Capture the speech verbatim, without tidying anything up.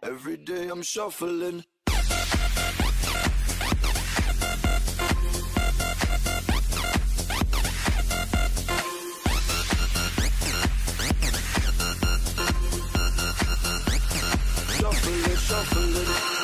Every day I'm shuffling. Shuffling, shuffling.